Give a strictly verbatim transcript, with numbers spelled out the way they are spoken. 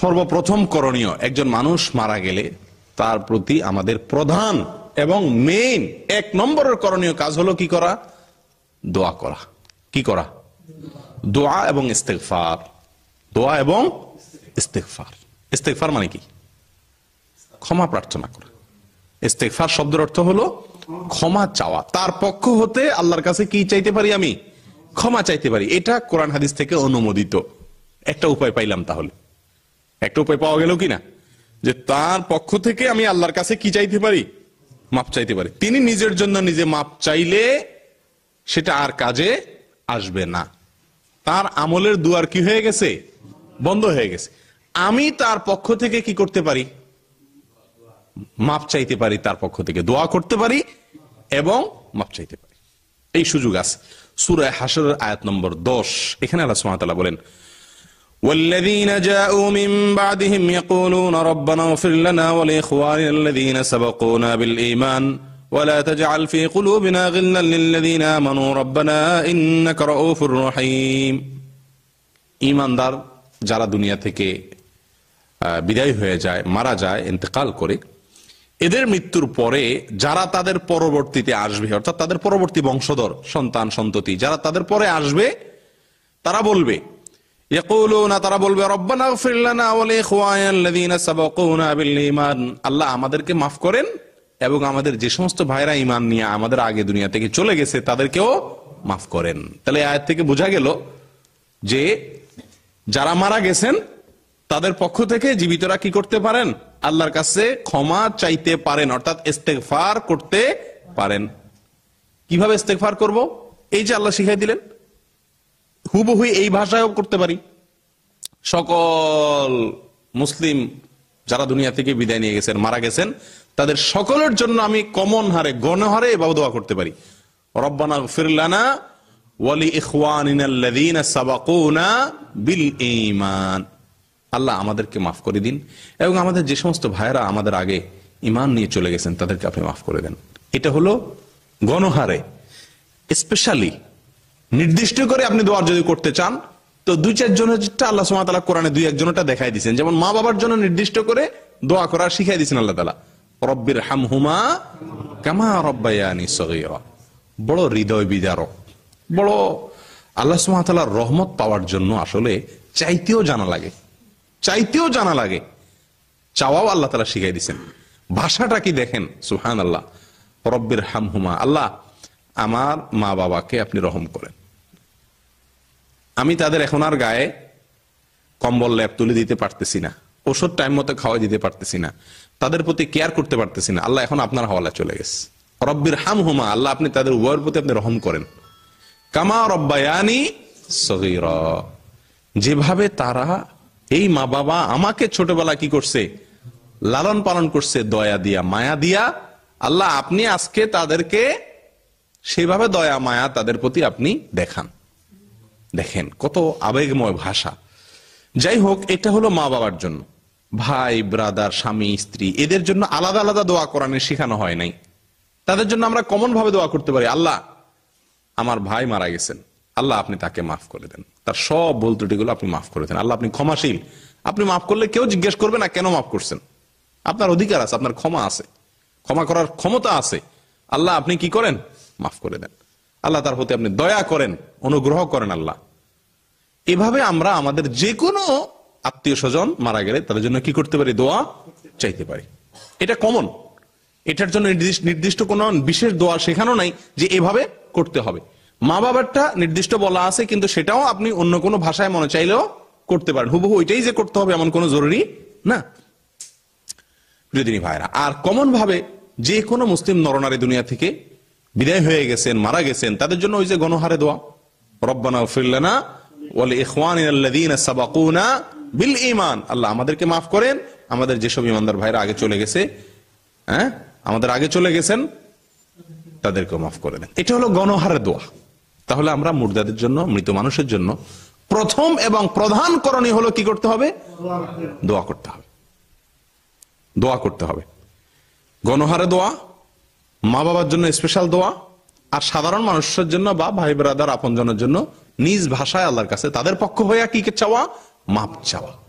সর্বপ্রথম করণীয়, একজন মানুষ মারা গেলে তার প্রতি আমাদের প্রধান এবং মেইন এক নম্বরের করণীয় কাজ হলো কি করা? দোয়া করা। কি করা? দোয়া এবং ইস্তেগফার। দোয়া এবং ইস্তেগফার। ইস্তেগফার মানে কি? ক্ষমা প্রার্থনা করা। ইস্তেগফার শব্দের অর্থ হলো ক্ষমা চাওয়া। তার পক্ষ হতে আল্লাহর কাছে কি চাইতে পারি? আমি ক্ষমা চাইতে পারি। এটা কোরআন হাদিস থেকে অনুমোদিত। একটা উপায় পাইলাম, তাহলে একটা উপায় পাওয়া গেল কিনা, যে তার পক্ষ থেকে আমি আল্লাহর কাছে কি চাইতে পারি? মাপ চাইতে পারি। তিনি নিজের জন্য নিজে মাপ চাইলে সেটা আর কাজে আসবে না, তার আমলের দুয়ার কি হয়ে গেছে? বন্ধ হয়ে গেছে। আমি তার পক্ষ থেকে কি করতে পারি? মাপ চাইতে পারি, তার পক্ষ থেকে দোয়া করতে পারি এবং মাপ চাইতে পারি। এই সুযোগ আছে। সূরা হাশরের আয়াত নম্বর দশ, এখানে আল্লাহ সুবহানাহু ওয়া তাআলা বলেন, والذين جاءوا من بعدهم يقولون ربنا اغفر لنا ولإخواننا الذين سبقونا بالإيمان ولا تجعل في قلوبنا غلا للذين آمنوا ربنا إنك رؤوف رحيم। ঈমানদার যারা দুনিয়া থেকে বিদায় হয়ে যায়, মারা যায়, ইন্তেকাল করে, এদের মৃত্যুর পরে যারা তাদের পরবর্তীতে আসবে, অর্থাৎ তাদের পরবর্তী বংশধর, সন্তান সন্ততি যারা তাদের পরে আসবে, তারা বলবে, তারা বলবে, রব্বানা ইগফির লানা ওয়া লি ইখওয়ানিনা আল্লাযীনা সাবাকুনা বিল ঈমান, আল্লাহ আমাদেরকে মাফ করেন এবং আমাদের যে সমস্ত ভাইরা ঈমান নিয়ে আমাদের আগে দুনিয়া থেকে চলে গেছে তাদেরকেও মাফ করেন। তাহলে আয়াত থেকে বোঝা গেল যে যারা মারা গেছেন তাদের পক্ষ থেকে জীবিতরা কি করতে পারেন? আল্লাহর কাছে ক্ষমা চাইতে পারেন, অর্থাৎ ইস্তেগফার করতে পারেন। কিভাবে ইস্তেগফার করব? এই যে আল্লাহ শিখিয়ে দিলেন, হুবহু এই ভাষায়ও করতে পারি। সকল মুসলিম যারা দুনিয়া থেকে বিদায় নিয়ে গেছেন, মারা গেছেন, তাদের সকলের জন্য আমি কমন হারে, গণহারে এভাবে দোয়া করতে পারি, রব্বানা ইগফির লানা ওয়া লি ইখওয়ানিনা আল্লাযীনা সাবাকুনা বিল ঈমান, আল্লাহ আমাদেরকে মাফ করে দিন এবং আমাদের যে সমস্ত ভাইরা আমাদের আগে ঈমান নিয়ে চলে গেছেন তাদেরকে আপনি মাফ করে দেন। এটা হলো গণহারে। স্পেশালি নির্দিষ্ট করে আপনি দোয়া যদি করতে চান, তো দুই চারজনেরটা আল্লাহ সুবহানাহু ওয়া তাআলা কোরআনে দুই একজনেরটা দেখাই দিয়েছেন। যেমন মা বাবার জন্য নির্দিষ্ট করে দোয়া করা শিখাই দিয়েছেন আল্লাহ তাআলা, রব্বির হামহুমা কামা রব্বায়ানি সগীরা। বড় হৃদয় বিদারক, বড় আল্লাহ সুবহানাহু ওয়া তাআলার রহমত পাওয়ার জন্য আসলে চাইতেও জানা লাগে, চাইতেও জানা লাগে, চাওয়াও আল্লাহ তাআলা শিখাই দিয়েছেন। ভাষাটা কি দেখেন, সুবহানাল্লাহ, রব্বির হামহুমা, আল্লাহ আমার মা বাবাকে আপনি রহম করেন, আমি তাদের এখন আর গায়ে কম্বল ল্যাপ তুলে দিতে পারতেছি না, ওষুধ টাইম মতো খাওয়াই দিতে পারতেছি না, তাদের প্রতি কেয়ার করতে পারতেছি না, আল্লাহ এখন আপনার হাওয়ালা চলে গেছে। রব্বির হামহুমা, আল্লাহ আপনি তাদের উভয়ের প্রতি আপনি রহম করেন, কামা রব্বায়ানি সগীরা, যেভাবে তারা, এই মা বাবা আমাকে ছোটবেলা কি করছে? লালন পালন করছে দয়া দিয়া, মায়া দিয়া, আল্লাহ আপনি আজকে তাদেরকে সেভাবে দয়া মায়া তাদের প্রতি আপনি দেখান। দেখেন কত আবেগময় ভাষা। যাই হোক, এটা হলো মা বাবার জন্য। ভাই ব্রাদার, স্বামী স্ত্রী, এদের জন্য আলাদা আলাদা দোয়া কোরআনে শেখানো হয় নাই। তাদের জন্য আমরা কমন ভাবে দোয়া করতে পারি, আল্লাহ আমার ভাই মারা গেছেন, আল্লাহ আপনি তাকে মাফ করে দেন, তার সব ভুল ত্রুটিগুলো আপনি মাফ করে দেন, আল্লাহ আপনি ক্ষমাশীল, আপনি মাফ করলে কেউ জিজ্ঞেস করবে না কেন মাফ করছেন, আপনার অধিকার আছে, আপনার ক্ষমা আছে, ক্ষমা করার ক্ষমতা আছে, আল্লাহ আপনি কি করেন? মাফ করে দেন, আল্লাহ তার প্রতি আপনি দয়া করেন, অনুগ্রহ করেন আল্লাহ। এভাবে আমরা আমাদের যে কোনো আত্মীয় স্বজন মারা গেলে তাদের জন্য কি করতে পারি? দোয়া চাইতে পারি। এটা কমন, এটার জন্য নির্দিষ্ট কোনো বিশেষ দোয়া শেখানো নাই যে এভাবে করতে হবে। মা বাবারটা নির্দিষ্ট বলা আছে, কিন্তু সেটাও আপনি অন্য কোনো ভাষায় মনে চাইলেও করতে পারেন। হুবহু ওইটাই যে করতে হবে এমন কোনো জরুরি না। প্রিয় দিনী ভাইরা, আর কমন ভাবে যে কোনো মুসলিম নরনারী দুনিয়া থেকে বিদায় হয়ে গেছেন, মারা গেছেন, তাদের জন্য ওই যে গণহারে দোয়া, রব্বানা ইগফির লানা ওয়া লি ইখওয়ানিনা আল্লাযীনা সাবাকুনা বিল ঈমান, আল্লাহ আমাদেরকে মাফ করেন, আমাদের যেসব ঈমানদার ভাইরা আগে চলে গেছে, হ্যাঁ আমাদের আগে চলে গেছেন, তাদেরকেও মাফ করে দেন। এটা হলো গণহারে দোয়া। তাহলে আমরা মুর্দাদের জন্য, মৃত মানুষের জন্য প্রথম এবং প্রধান করণীয় হলো কি করতে হবে? দোয়া করতে হবে, দোয়া করতে হবে। গণহারে দোয়া, মা বাবার জন্য স্পেশাল দোয়া, আর সাধারণ মানুষের জন্য বা ভাই ব্রাদার আপনজনের জন্য নিজ ভাষায় আল্লাহর কাছে তাদের পক্ষ হইয়া কি চাওয়া? মাপ চাওয়া।